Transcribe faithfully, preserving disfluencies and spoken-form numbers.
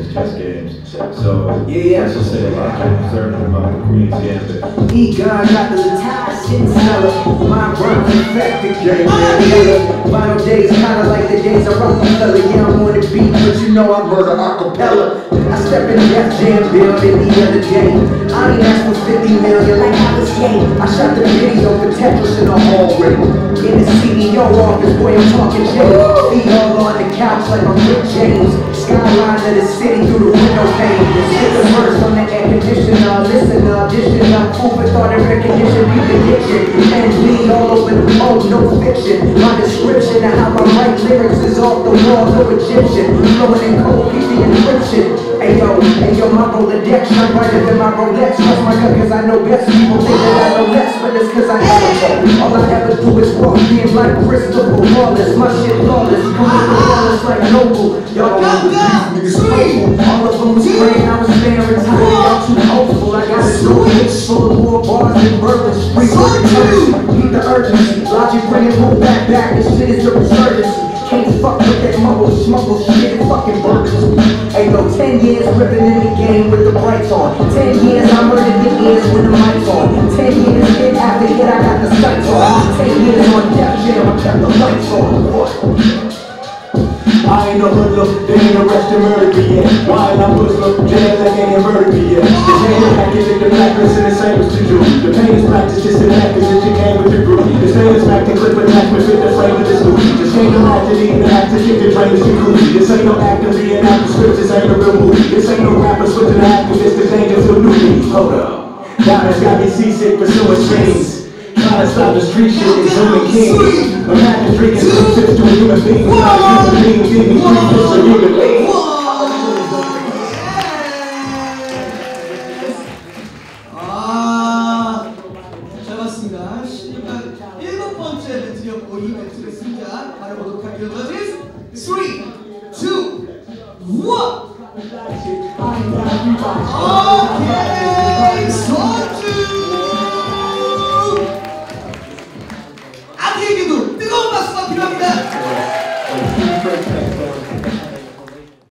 it's just games. So yeah, yeah. Let's just say a lot of concerning about the Queen's Gambit. E-God got the entire shit seller. My rhymes affect the game. Final days kinda like the days I rock the fella. Yeah, I'm on the beat, but you know I murder acapella. I step in the Def Jam building the other day. I ain't asked for fifty million like I was game. I shot the video for Tetris in a hallway. In the C E O office, boy, I'm talking shit. Feet all on the couch like I'm Rick James. Skyline of the city through the window pane. Hit the verse on the air conditioner. Listen up, dishing up food for thought and recognition. Beat the diction. And me all over the mode, no fiction. My description of how I write lyrics is off the wall, no Egyptian. Flowing in cold, keep the encryption. Ayo, ayo, my Rolodex, I'm brighter than my Rolex. Trust my gut, cause I know best. People think that I know less, but it's cause I never know. All I ever do is walk in like Christopher Wallace. My shit lawless, you look the lawless like Noble. Y'all know these niggas playful. All of them was playing, I was staring tired, y'all too hopeful. I got a new bitch full of more bars than Berlin Street. Need the urgency, logic bringing hope back back. This shit is your resurgency. Can't fuck with that mumble, smuggle shit, fucking burgers. Ain't no ten years ripping in the game with the brights on. Ten years I murdered the ears with the mics on. Ten years hit after hit, I got the sights on. Ten years on Def Jam, I kept the lights on. What? I ain't no hoodlum, they ain't arrested murder me yet. Why I'm Muslim, jail they ain't murdered me yet. The pain is packaged in the practice and the same as to you. The pain is practiced just in practice that you came with your group. The same is packed and clip attack with fit the frame of this movie. This ain't no act to need an act to kick the train is concluded. This ain't no act to be an act of scripts, this ain't a real movie. This ain't no rapper switching to activists, this ain't just no newbie. Hold up. Diamonds got me seasick pursuing screens. Trying to stop the street shit is only kings. Imagine drinking some tips to a human being. Without human being giving you three tips to a human being. 아, 잘 봤습니다. 시간 일곱 번째 렌즈역 오이 멘트를 쓰자. 바로 보도록 하겠습니다. Three, two, one. Okay.